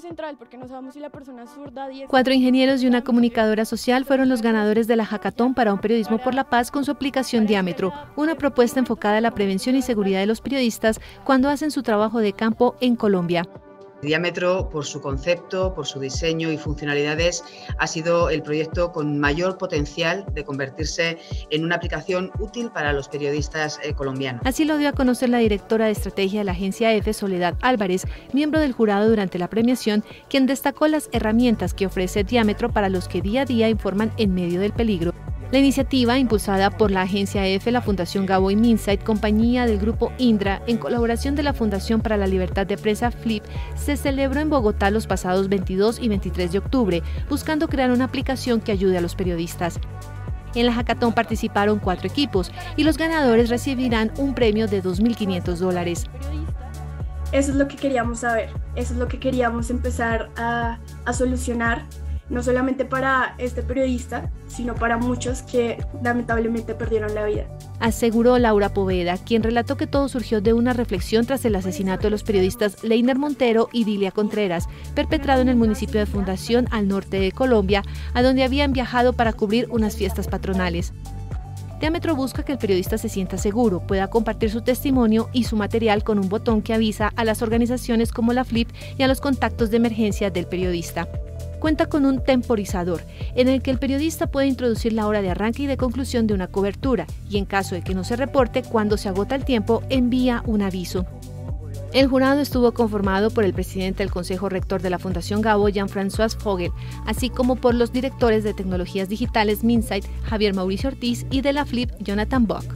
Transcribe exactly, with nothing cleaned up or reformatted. central porque no sabemos si la persona es zurda. Cuatro ingenieros y una comunicadora social fueron los ganadores de la Hackathon para un periodismo por la paz con su aplicación Diámetro, una propuesta enfocada a la prevención y seguridad de los periodistas cuando hacen su trabajo de campo en Colombia. Diámetro, por su concepto, por su diseño y funcionalidades, ha sido el proyecto con mayor potencial de convertirse en una aplicación útil para los periodistas eh, colombianos. Así lo dio a conocer la directora de estrategia de la Agencia EFE, Soledad Álvarez, miembro del jurado durante la premiación, quien destacó las herramientas que ofrece Diámetro para los que día a día informan en medio del peligro. La iniciativa, impulsada por la Agencia EFE, la Fundación Gabo y Minsight, compañía del grupo Indra, en colaboración de la Fundación para la Libertad de Prensa, FLIP, se celebró en Bogotá los pasados veintidós y veintitrés de octubre, buscando crear una aplicación que ayude a los periodistas. En la hackathon participaron cuatro equipos y los ganadores recibirán un premio de dos mil quinientos dólares. Eso es lo que queríamos saber, eso es lo que queríamos empezar a, a solucionar. No solamente para este periodista, sino para muchos que lamentablemente perdieron la vida. Aseguró Laura Poveda, quien relató que todo surgió de una reflexión tras el asesinato de los periodistas Leiner Montero y Dilia Contreras, perpetrado en el municipio de Fundación, al norte de Colombia, a donde habían viajado para cubrir unas fiestas patronales. Diámetro busca que el periodista se sienta seguro, pueda compartir su testimonio y su material con un botón que avisa a las organizaciones como la FLIP y a los contactos de emergencia del periodista. Cuenta con un temporizador, en el que el periodista puede introducir la hora de arranque y de conclusión de una cobertura, y en caso de que no se reporte, cuando se agota el tiempo, envía un aviso. El jurado estuvo conformado por el presidente del Consejo Rector de la Fundación Gabo, Jean-François Fogel, así como por los directores de tecnologías digitales Minsight, Javier Mauricio Ortiz, y de la FLIP, Jonathan Bock.